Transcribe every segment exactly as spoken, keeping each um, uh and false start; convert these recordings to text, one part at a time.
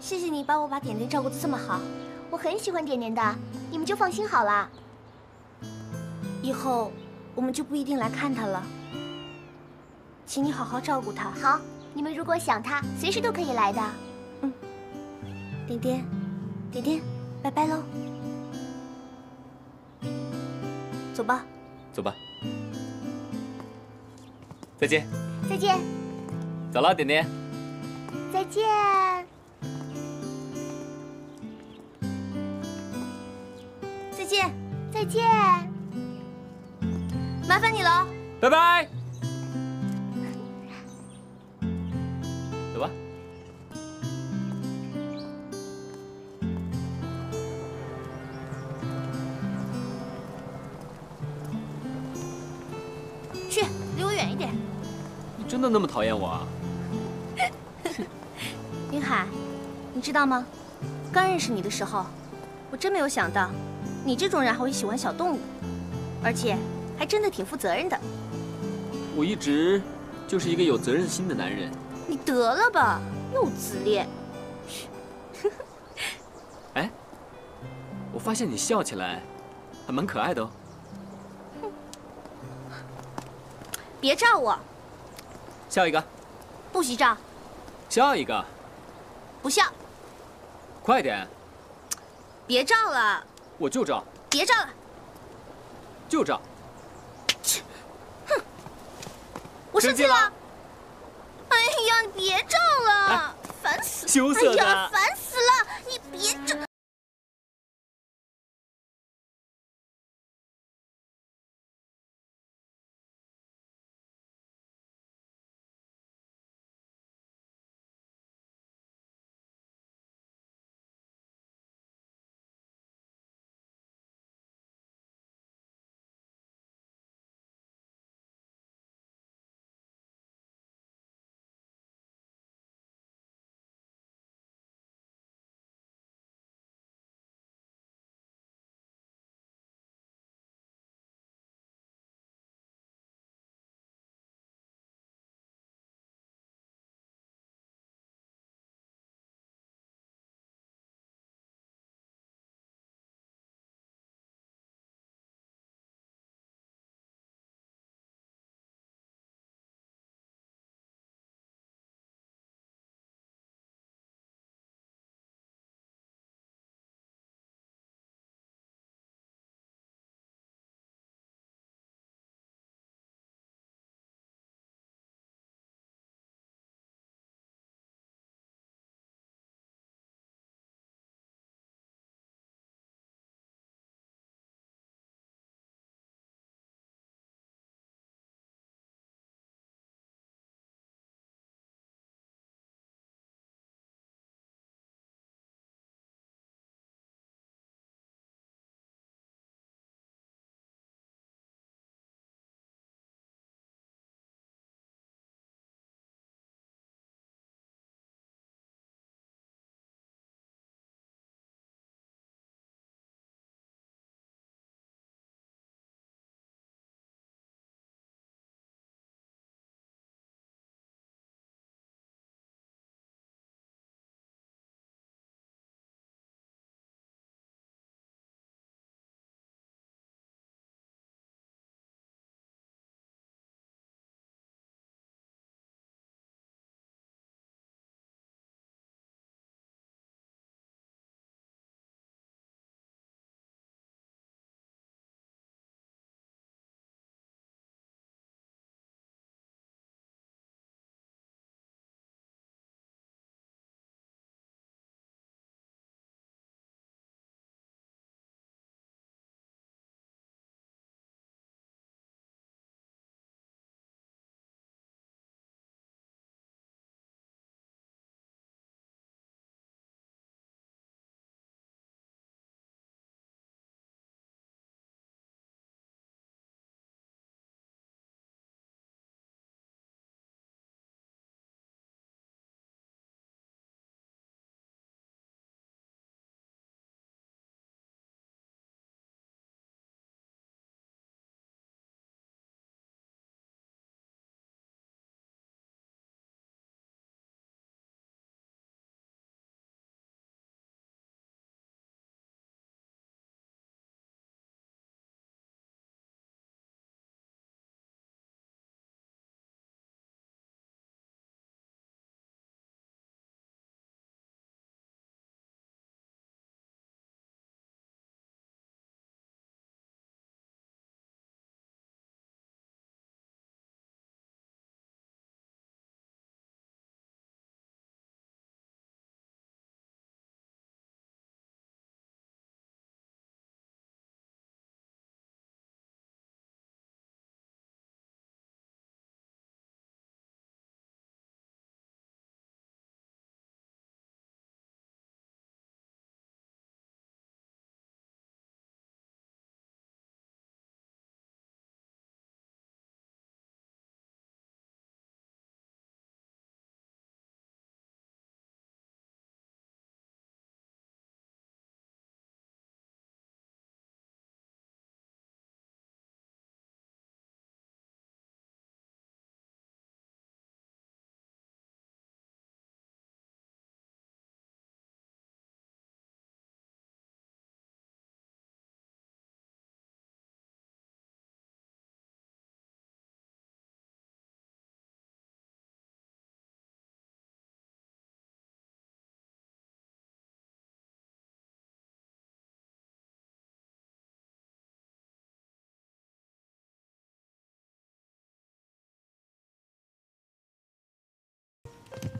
谢谢你帮我把点点照顾得这么好，我很喜欢点点的，你们就放心好了。以后我们就不一定来看他了，请你好好照顾他。好，你们如果想他，随时都可以来的。嗯，点点，点点，拜拜喽。走吧，走吧。再见。再见。走了，点点。再见。 再见，再见，麻烦你了，拜拜，走吧。去，离我远一点。你真的那么讨厌我啊？云海，你知道吗？刚认识你的时候，我真没有想到。 你这种人还会喜欢小动物，而且还真的挺负责任的。我一直就是一个有责任心的男人。你得了吧，又自恋。哎，我发现你笑起来还蛮可爱的哦。别照我，笑一个。不许照。笑一个。不笑。快点。别照了。 我就照，别照了，就照。哼，我生气了。哎呀，你别照了，烦死了！羞涩的，哎呀，烦死了！你别照。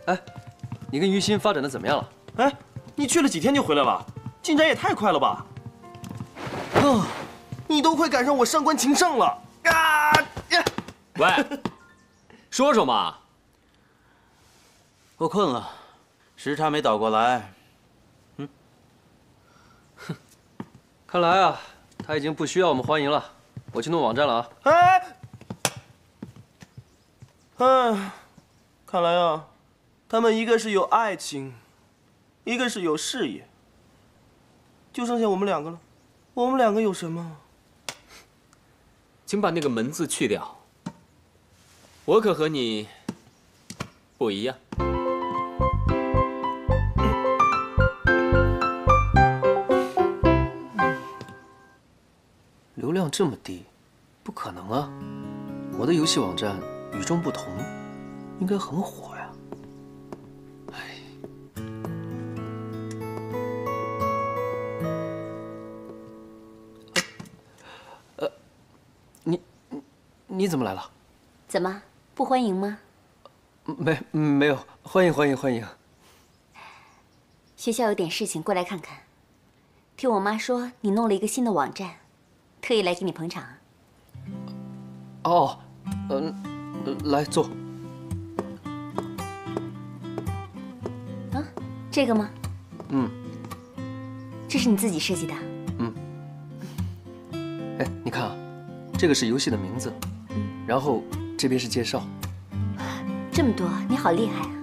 哎，你跟于心发展的怎么样了？哎，你去了几天就回来了，进展也太快了吧！啊，你都快赶上我上官情圣了！啊呀，喂，说说嘛！我困了，时差没倒过来。嗯，哼，看来啊，他已经不需要我们欢迎了。我去弄网站了啊！哎。 哎，看来啊，他们一个是有爱情，一个是有事业，就剩下我们两个了。我们两个有什么？请把那个“门”字去掉。我可和你不一样。流量这么低，不可能啊！我的游戏网站。 与众不同，应该很火呀！哎，呃，你你怎么来了？怎么不欢迎吗？没没有，欢迎欢迎欢迎。学校有点事情过来看看，听我妈说你弄了一个新的网站，特意来给你捧场。哦，嗯。 来坐。啊，这个吗？嗯。这是你自己设计的。嗯。哎，你看啊，这个是游戏的名字，然后这边是介绍。这么多，你好厉害啊！